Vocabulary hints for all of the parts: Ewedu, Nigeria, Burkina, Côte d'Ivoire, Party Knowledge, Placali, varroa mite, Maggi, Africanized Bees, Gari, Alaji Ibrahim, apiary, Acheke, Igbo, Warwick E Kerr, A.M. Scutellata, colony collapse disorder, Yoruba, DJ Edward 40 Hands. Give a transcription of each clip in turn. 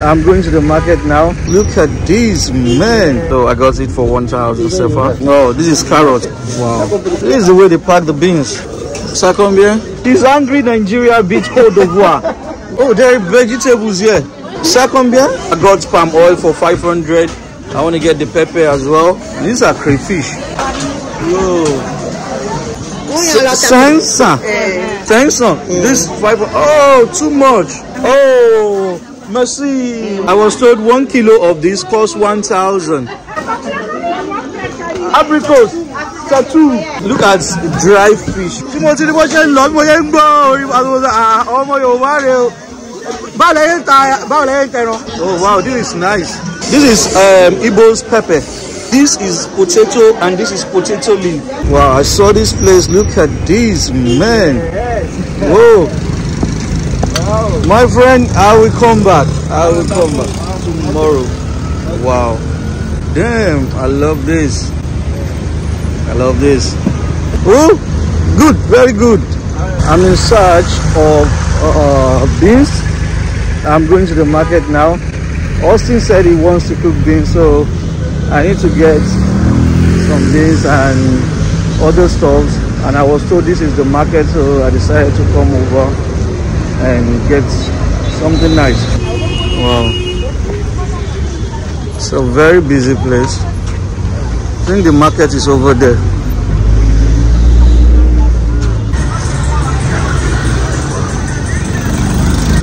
I'm going to the market now. Look at these, man. So I got it for 1,000 so far. No, this is carrot. Wow. This is the way they pack the beans. Second beer. This angry Nigeria beat Côte d'Ivoire. Oh, there are vegetables here. Second beer. I got palm oil for 500. I want to get the pepper as well. These are crayfish. Whoa. Sansa. This 500. Oh, too much. Oh. Merci. I was told 1 kilo of this costs 1,000. Apricots, tattoo. Look at dry fish. Oh wow, this is nice. This is Igbo's pepper. This is potato and this is potato leaf. Wow, I saw this place. Look at these, man. Whoa. My friend, I will come back tomorrow. Wow. Damn, I love this. Oh, good, very good. I'm in search of beans. I'm going to the market now. Austin said he wants to cook beans, so I need to get some beans and other stuffs. And I was told this is the market, so I decided to come over and get something nice. Wow, it's a very busy place. I think the market is over there.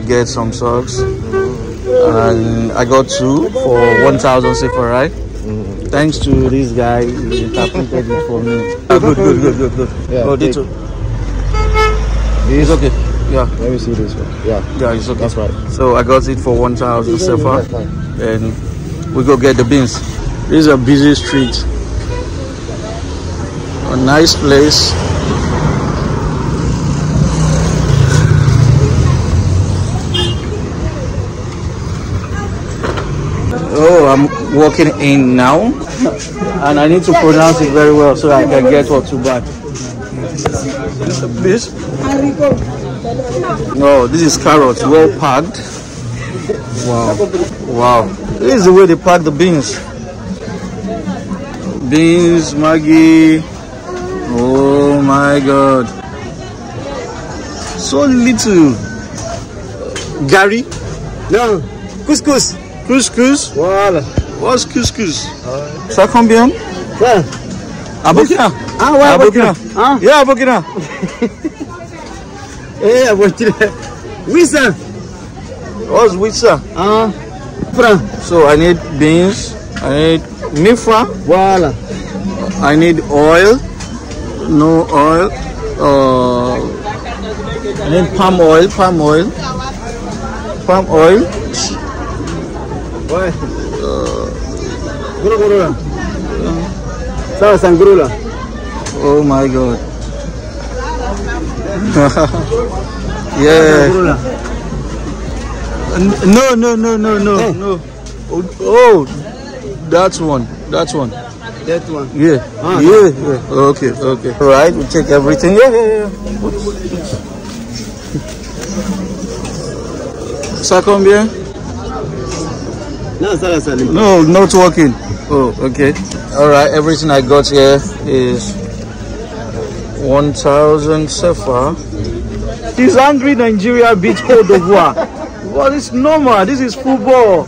Get some socks, and I got 2 for 1,000 sefer, right? Thanks to this guy, he interpreted it for me. Good. Yeah, oh, this is okay. Yeah, let me see this one. Yeah, it's okay. That's right. So I got it for 1,000 so far, and we go get the beans. This is a busy street, a nice place. Oh, I'm walking in now, and I need to pronounce it very well so I can get what to buy. This? No, this is carrots, well packed. Wow. This is the way they pack the beans. Beans, Maggi. Oh my god. So little. Gari? No. Couscous. Couscous? Voilà. What's couscous? Ça combien? Ouais. À Burkina. Ah ouais, à Burkina. Hein? Yeah, à Burkina. Eh, Wissa. What's Wissa? So I need beans, I need mifa. Voila. I need oil. No oil. I need palm oil. Oh my god. Yeah. No. Oh, that's one. That one. Yeah. Ah, yeah. Yeah. Okay. All right, we take everything. Yeah. Second beer? No, not working. Oh, okay. All right, everything I got here is 1,000 so far. This angry Nigeria beat Côte d'Ivoire. What is normal? This is football.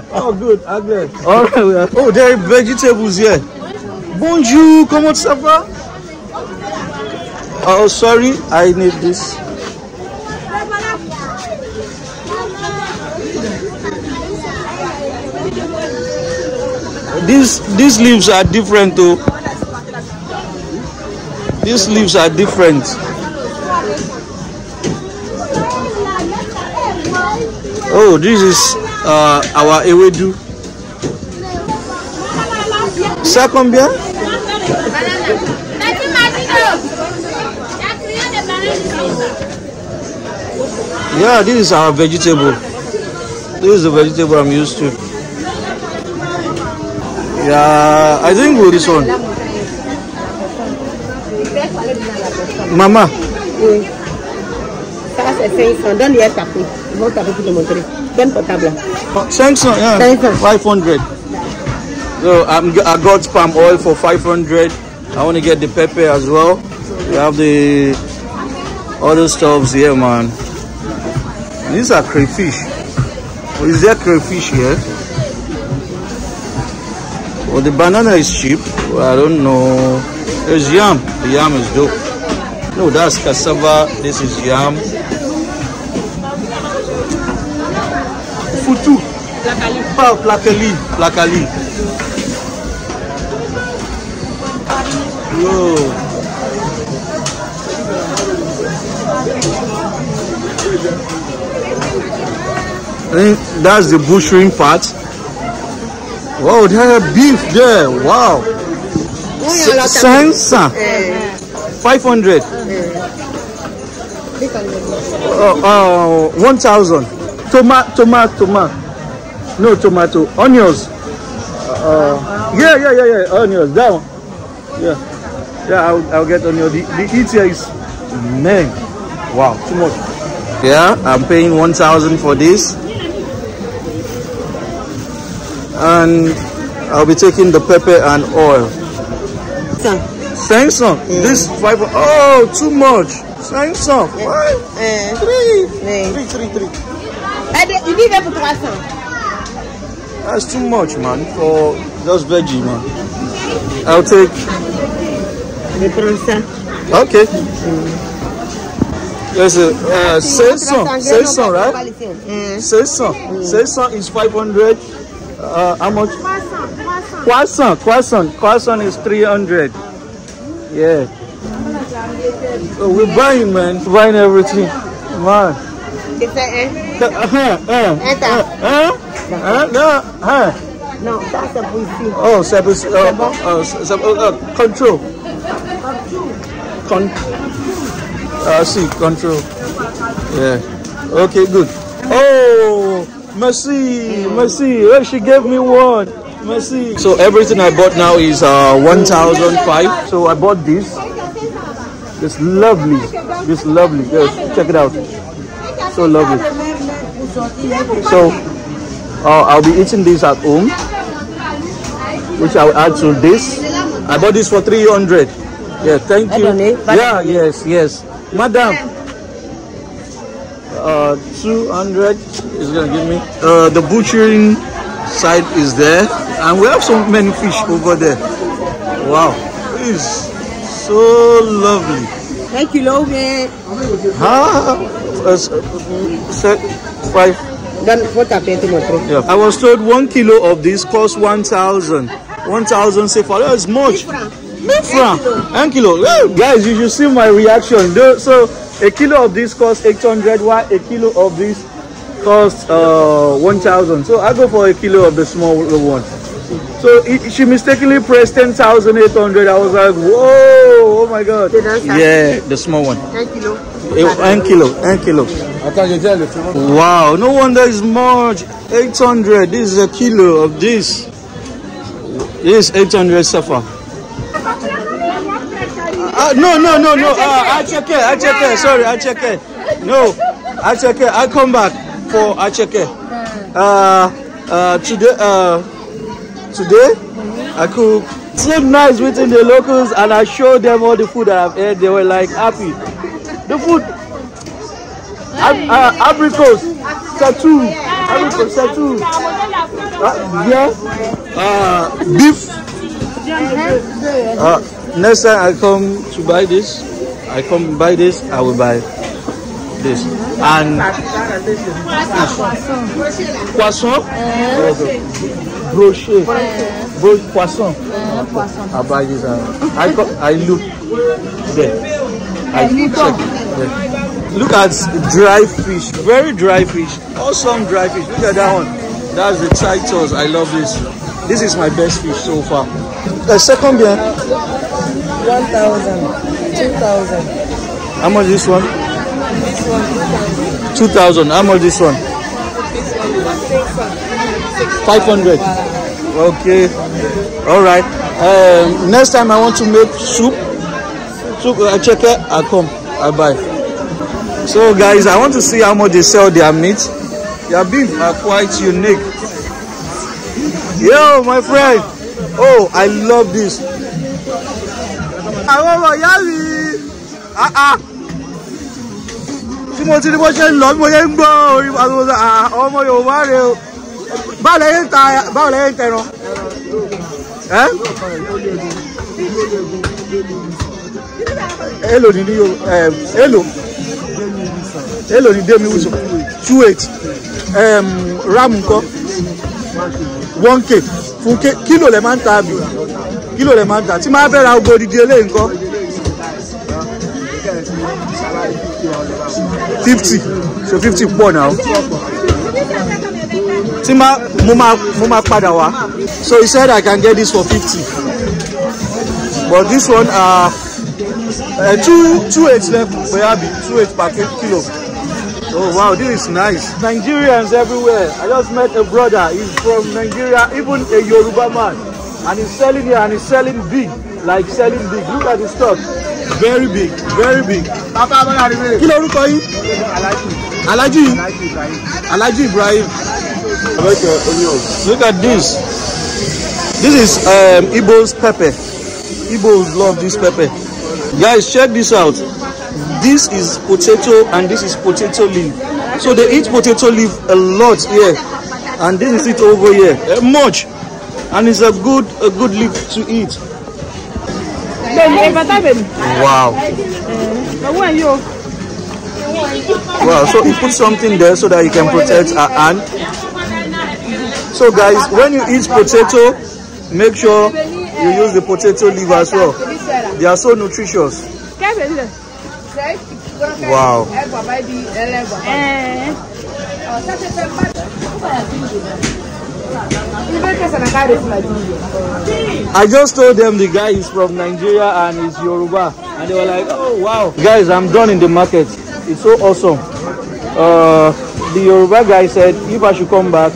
Oh, good, anglais. All right. Oh, there are vegetables here. Bonjour, comment ça va? Oh, sorry, I need this. These leaves are different though. These leaves are different. Oh, this is our ewedu. Ça combien? Yeah, this is our vegetable. This is the vegetable I'm used to. Yeah, I didn't go this one. Mama. Oui. Ça, c'est 500. Donne hier ta prix. Ils vont t'appeler pour te montrer. Donne portable. 500, yeah. 500. 500. So I got palm oil for 500. I want to get the pepper as well. We have the other stuffs here, man. These are crayfish. Is there crayfish here? Well, the banana is cheap. Well, I don't know. There's yam. The yam is dope. No, that's cassava. This is yam. Futu. Placali. Placali. Whoa. I think that's the butchering part. Wow, they have beef there. Wow. 500. 1,000. Tomato. No, tomato. Onions. Yeah. Onions. That one. Yeah. Yeah, I'll get on your. The eat here is, man, wow, too much. Yeah, I'm paying 1,000 for this, and I'll be taking the pepper and oil. Thanks, son. Yeah. This 5. Oh, too much. Thanks, son. Yeah. What? Yeah. Three. You need that for 300. That's too much, man. For just veggie, man. I'll take. Okay. Yes, 600, right? 600 is 500. How much? Croissant is 300. Yeah. So we're buying, man. We're buying everything. Man. No, that's a pussy. Oh, control. See, control. Yeah. Okay, good. Oh, merci, merci. Oh, she gave me one. Merci. So everything I bought now is 1,005. So I bought this. It's lovely. It's lovely. Yes, check it out. So lovely. So I'll be eating this at home, which I'll add to this. I bought this for 300. Yeah, thank you. Yeah, yes. Madam, 200 is gonna give me. The butchering side is there, and we have so many fish over there. Wow, it's so lovely. Thank you, Logan. Five. Yeah. I was told 1 kilo of this costs 1,000. 1,000 say for us much. 1 kilo. Well, guys, you should see my reaction. So, a kilo of this costs 800, while a kilo of this costs 1,000. So, I go for a kilo of the smaller one. So, she mistakenly pressed 10,800. I was like, whoa, oh my God. Yeah, the small one. 1 kilo. Wow, no wonder it's much. 800. This is a kilo of this. This is 800 safa. No. Acheke. Sorry, Acheke. No, Acheke. I come back for Acheke. Today, I cook. Same nights within the locals, and I showed them all the food that I've had. They were like happy. The food. Apricots, tattoo, yeah. Beef. Next time I come to buy this, I will buy this. And poisson, brochet, poisson. I buy this. I look there. Look at dry fish, very dry fish, awesome dry fish. Look at that one. That's the titus. I love this. This is my best fish so far. The second beer. 1,000. 2,000. How much this one? This one, 2,000. How much this one? 500. Okay. All right. Next time I want to make soup. Soup, I check it. I come. I buy. So guys, I want to see how much they sell their meat. Their beef are quite unique. Yo, my friend. Oh, I love this. Hello, hello. Hello, the day me was 28. Ramunko 1K. 4K. Kilo le man tabi. Kilo le man tabi. Ti ma fẹ́ ra ogo didi ele nko. 50. So 50 poor now. Ti ma mo ma padà wá. So he said I can get this for 50. But this one two eights left, baby, 2 8 packet kilo. Oh wow, this is nice. Nigerians everywhere. I just met a brother. He's from Nigeria, even a Yoruba man, and he's selling here and he's selling big, like selling big. Look at the stock, very big, very big. Kilo look for you. Alaji. Alaji Ibrahim. Look at this. This is Igbo's pepper. Igbos love this pepper. Guys, check this out. This is potato and this is potato leaf. So they eat potato leaf a lot here, and this is it over here. Much, and it's a good leaf to eat. Wow. Wow. So he put something there so that you can protect our hand. So guys, when you eat potato, make sure you use the potato leaf as well. They are so nutritious. Wow. I just told them the guy is from Nigeria and he's Yoruba, and they were like, oh wow. Guys, I'm done in the market. It's so awesome. The Yoruba guy said if I should come back,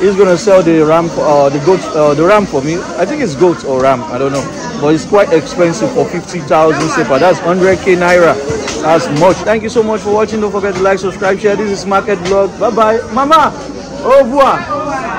he's gonna sell the ram, the ram for me. I think it's goat or ram, I don't know. But it's quite expensive for 50,000 sepa. That's 100k naira. That's much. Thank you so much for watching. Don't forget to like, subscribe, share. This is Market Vlog. Bye bye, Mama. Au revoir.